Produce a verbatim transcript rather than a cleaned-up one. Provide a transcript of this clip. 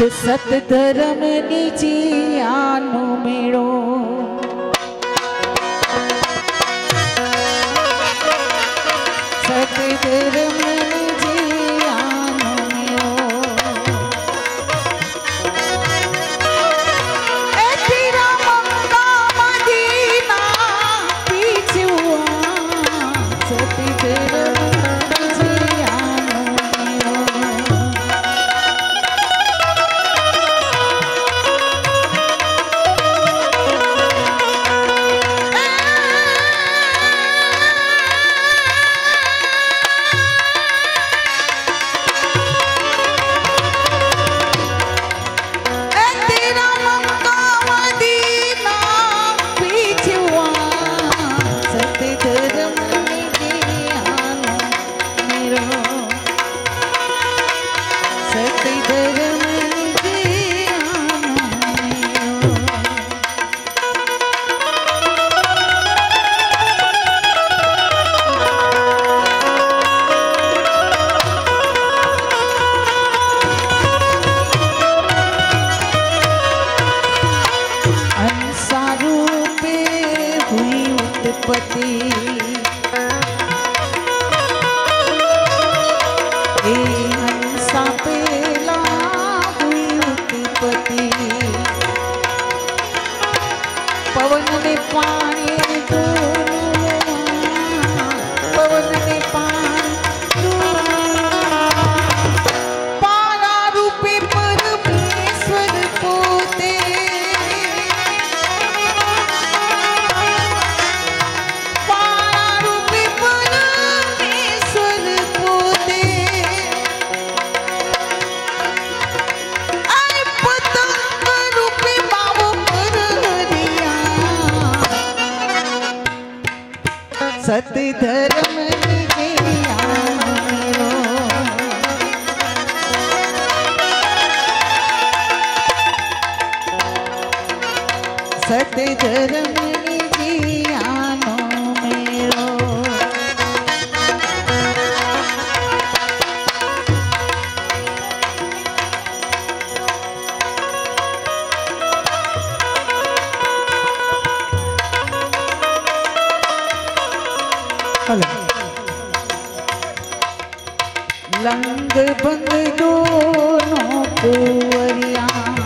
सत सत धर्म नीति आनो मेरो सत धर्म नीति आनो मेरो ए तेरा ममता मदीना पीछे हुआ सत धर्म पति हंसा पेला हुई उत्पत्ति पवन में पानी पवन में पानी पारा रूपी परमेश्वर पोते सत धर्म नीति आनो मेरो सत धर्म नीति आनो मेरो लंग बंग दोनों को वरिया।